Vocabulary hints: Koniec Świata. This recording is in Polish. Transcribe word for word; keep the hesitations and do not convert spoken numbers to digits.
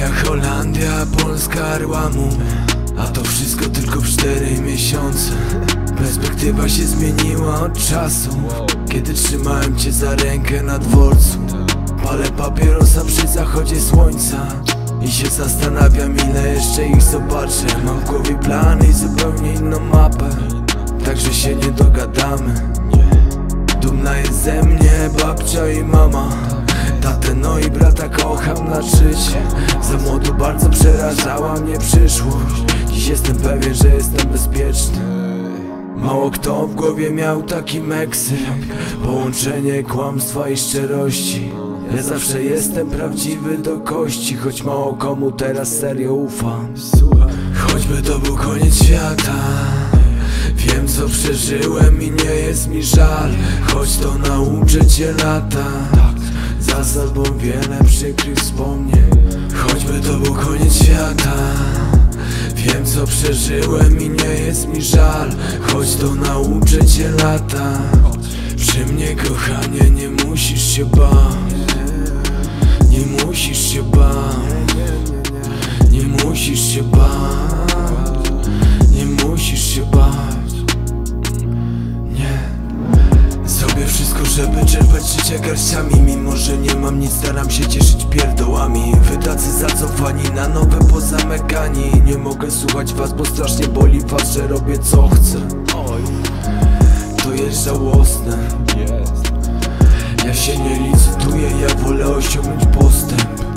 Norwegia, Holandia, Polska, Rłamu. A to wszystko tylko w cztery miesiące. Perspektywa się zmieniła od czasu, kiedy trzymałem cię za rękę na dworcu. Palę papierosa przy zachodzie słońca i się zastanawiam, ile jeszcze ich zobaczę. Mam w głowie plany i zupełnie inną mapę, także się nie dogadamy. Dumna jest ze mnie babcia i mama, tatę, no i brata kocham na życie. Za młodu bardzo przerażała mnie przyszłość, dziś jestem pewien, że jestem bezpieczny. Mało kto w głowie miał taki meksyk, połączenie kłamstwa i szczerości. Ja zawsze jestem prawdziwy do kości, choć mało komu teraz serio ufam. Choćby to był koniec świata, wiem co przeżyłem i nie jest mi żal. Choć to nauczy cię lata, za sobą wiele przykrych wspomnień. Choćby to był koniec świata, wiem co przeżyłem i nie jest mi żal. Choć to nauczy cię lata, przy mnie kochanie nie musisz się bać. Nie musisz się bać, nie musisz się bać, nie musisz się bać, nie. Zrobię wszystko, żeby czerpać życie garściami. Mimo, że nie mam nic, staram się cieszyć pierdołami. Wy tacy zacofani, na nowe pozamykani. Nie mogę słuchać was, bo strasznie boli was, że robię co chcę. To jest żałosne. Ja się nie licytuję, ja wolę osiągnąć postęp.